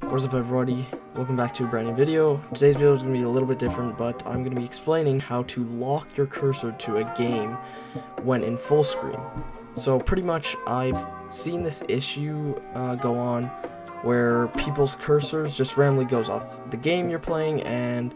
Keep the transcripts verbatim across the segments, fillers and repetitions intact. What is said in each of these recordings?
What is up, everybody? Welcome back to a brand new video. Today's video is going to be a little bit different, but I'm going to be explaining how to lock your cursor to a game when in full screen. So pretty much I've seen this issue uh, go on where people's cursors just randomly goes off the game you're playing, and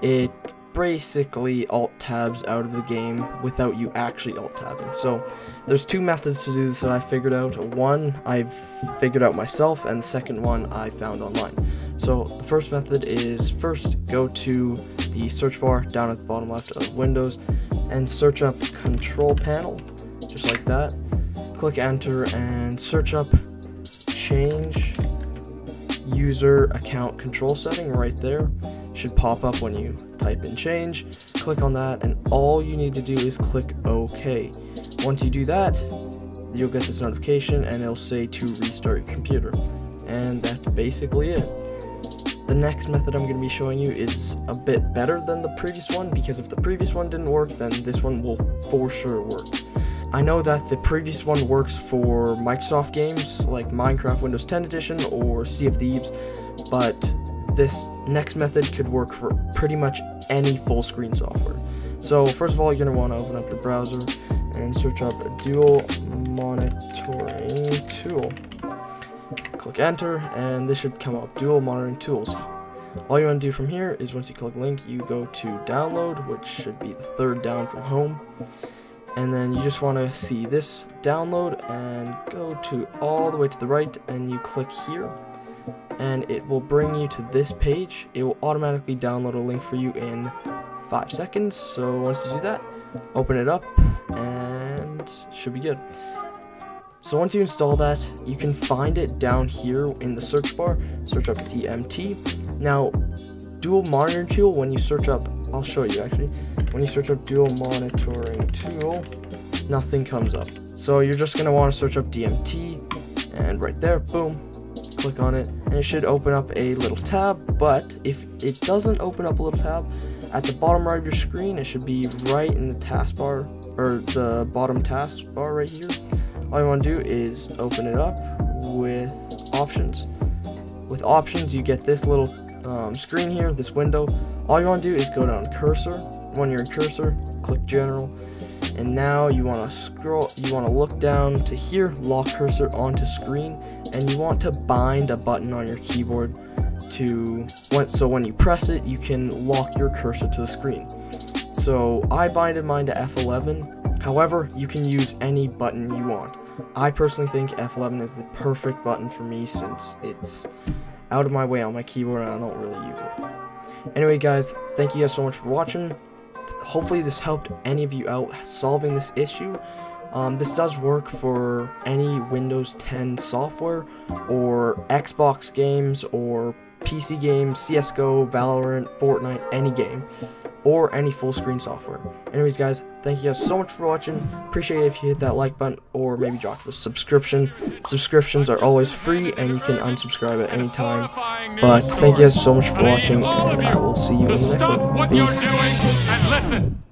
it basically alt-tabs out of the game without you actually alt-tabbing. So there's two methods to do this that I figured out. One I've figured out myself, and the second one I found online. So the first method is, first go to the search bar down at the bottom left of Windows and search up Control Panel, just like that. Click enter and search up Change User Account Control Setting right there. Should pop up when you type in change. Click on that, and all you need to do is click OK. Once you do that, you'll get this notification and it'll say to restart your computer, and that's basically it. The next method I'm going to be showing you is a bit better than the previous one, because if the previous one didn't work, then this one will for sure work. I know that the previous one works for Microsoft games like Minecraft Windows ten edition or Sea of Thieves, but this next method could work for pretty much any full screen software. So first of all, you're going to want to open up the browser and search up a dual monitoring tool. Click enter, and this should come up, dual monitoring tools. All you want to do from here is, once you click link, you go to download, which should be the third down from home, and then you just want to see this download and go to all the way to the right, and you click here, and it will bring you to this page. It will automatically download a link for you in five seconds. So once you do that, open it up and it should be good. So once you install that, you can find it down here in the search bar. Search up D M T. Now, dual monitoring tool, when you search up, I'll show you actually. When you search up dual monitoring tool, nothing comes up. So you're just gonna wanna search up D M T, and right there, boom. Click on it, and it should open up a little tab. But if it doesn't open up a little tab, at the bottom right of your screen, it should be right in the taskbar, or the bottom taskbar right here. All you want to do is open it up with options. With options, you get this little um, screen here, this window. All you want to do is go down cursor. When you're in cursor, click general, and now you want to scroll, you want to look down to here, lock cursor onto screen, and you want to bind a button on your keyboard to when, so when you press it, you can lock your cursor to the screen. So I binded mine to F eleven, however, you can use any button you want. I personally think F eleven is the perfect button for me, since it's out of my way on my keyboard and I don't really use it. Anyway guys, thank you guys so much for watching. Hopefully this helped any of you out solving this issue. Um, this does work for any Windows ten software, or Xbox games, or P C games, C S G O, Valorant, Fortnite, any game, or any full screen software. Anyways guys, thank you guys so much for watching. Appreciate it if you hit that like button, or maybe drop a subscription. Subscriptions are always free, and you can unsubscribe at any time. But thank you guys so much for watching, and I will see you in the next one. Peace.